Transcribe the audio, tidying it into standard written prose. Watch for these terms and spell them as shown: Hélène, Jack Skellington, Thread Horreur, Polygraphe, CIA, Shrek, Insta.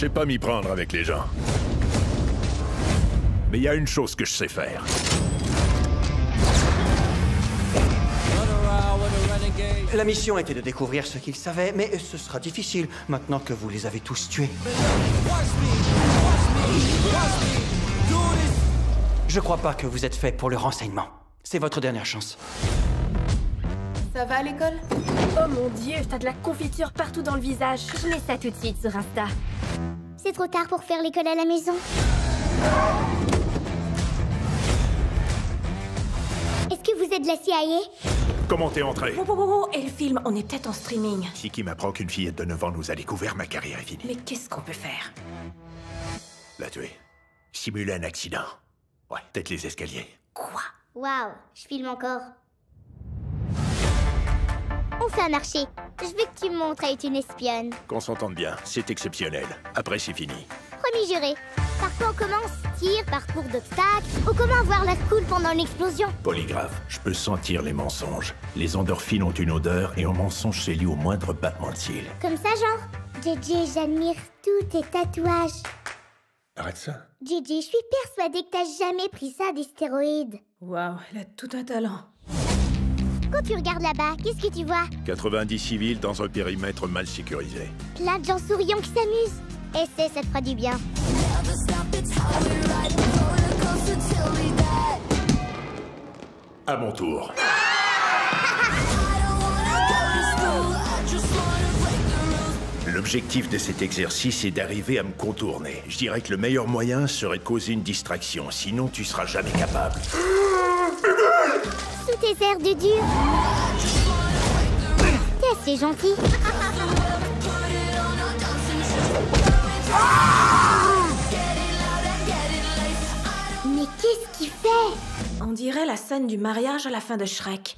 Je sais pas m'y prendre avec les gens. Mais il y a une chose que je sais faire. La mission était de découvrir ce qu'ils savaient, mais ce sera difficile maintenant que vous les avez tous tués. Je crois pas que vous êtes fait pour le renseignement. C'est votre dernière chance. Ça va à l'école? Oh mon Dieu, t'as de la confiture partout dans le visage. Je mets ça tout de suite sur Insta. C'est trop tard pour faire l'école à la maison. Est-ce que vous êtes de la CIA? Comment t'es entrée? Oh, et le film, on est peut-être en streaming. Si qui m'apprend qu'une fillette de 9 ans nous a découvert, ma carrière est finie. Mais qu'est-ce qu'on peut faire? La tuer. Simuler un accident. Ouais, peut-être les escaliers. Quoi? Waouh, je filme encore. On fait un marché. Je veux que tu me montres à être une espionne. Qu'on s'entende bien, c'est exceptionnel. Après, c'est fini. Promis juré. Par quoi on commence? Tir, parcours d'obstacles, ou comment avoir l'air cool pendant une explosion? Polygraphe, je peux sentir les mensonges. Les endorphines ont une odeur et un mensonge se lie au moindre battement de cils. Comme ça, genre? JJ, j'admire tous tes tatouages. Arrête ça. JJ, je suis persuadée que t'as jamais pris ça des stéroïdes. Waouh, elle a tout un talent. Quand tu regardes là-bas, qu'est-ce que tu vois? 90 civils dans un périmètre mal sécurisé. Plein de gens souriants qui s'amusent. Essaie, ça te fera du bien. À mon tour. L'objectif de cet exercice est d'arriver à me contourner. Je dirais que le meilleur moyen serait de causer une distraction, sinon tu seras jamais capable. Sous tes airs de dur. T'es assez gentil. Mais qu'est-ce qu'il fait? On dirait la scène du mariage à la fin de Shrek.